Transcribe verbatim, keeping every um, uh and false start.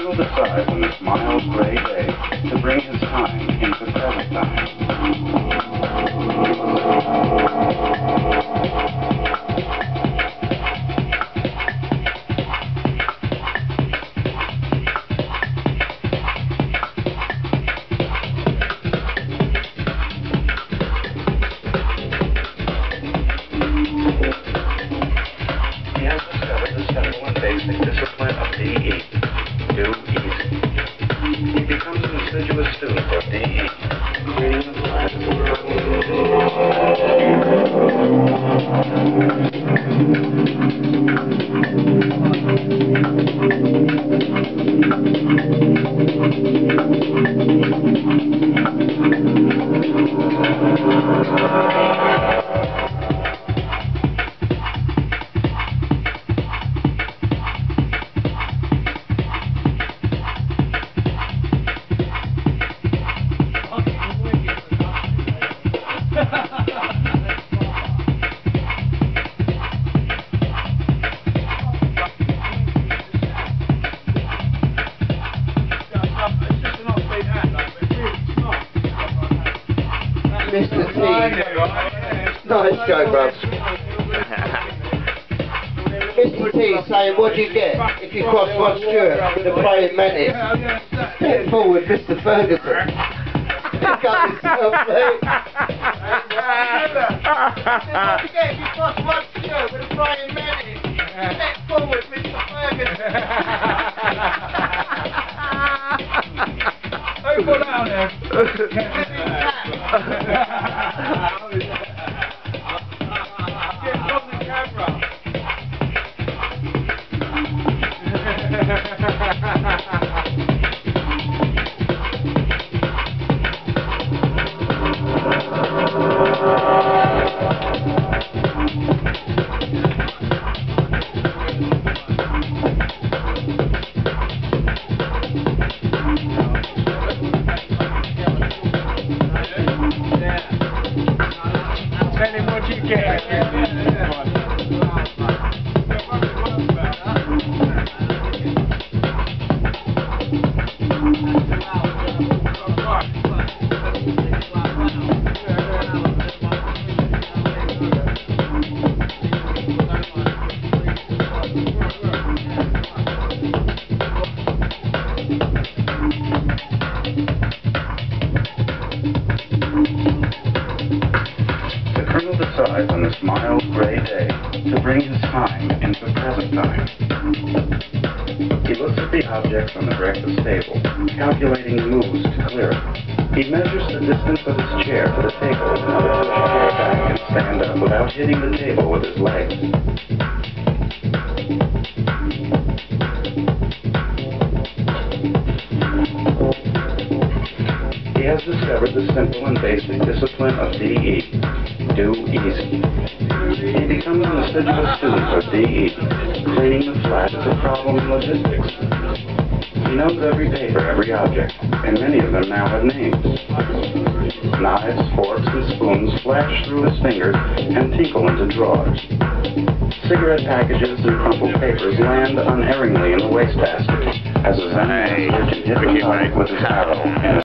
man will decide on this mild gray day to bring his time into present time. He has discovered the seventy-one basic discipline of D E. Do easy. He becomes an assiduous student of D E. Reading the lines of the world. Mister T. Nice joke, bro. Mister T saying, what do you get if you cross Rod Stewart with a playing menace? Step forward, Mister Ferguson. Pick up yourself, mate. What do you get if you cross Rod Stewart with a playing menace? Step forward, Mister Ferguson. Over down there. Get from the camera. On this mild grey day to bring his time into present time. He looks at the objects on the breakfast table, calculating moves to clear it. He measures the distance of his chair to the table in order to push his chair back and stand up without hitting the table with his legs. He has discovered the simple and basic discipline of D E. Do easy. He becomes an assiduous student of D E, cleaning the flat is a problem in logistics. He knows every paper, every object, and many of them now have names. Knives, forks, and spoons flash through his fingers and tinkle into drawers. Cigarette packages and crumpled papers land unerringly in the wastebasket, as a Zen master can hit the mark with his arrow.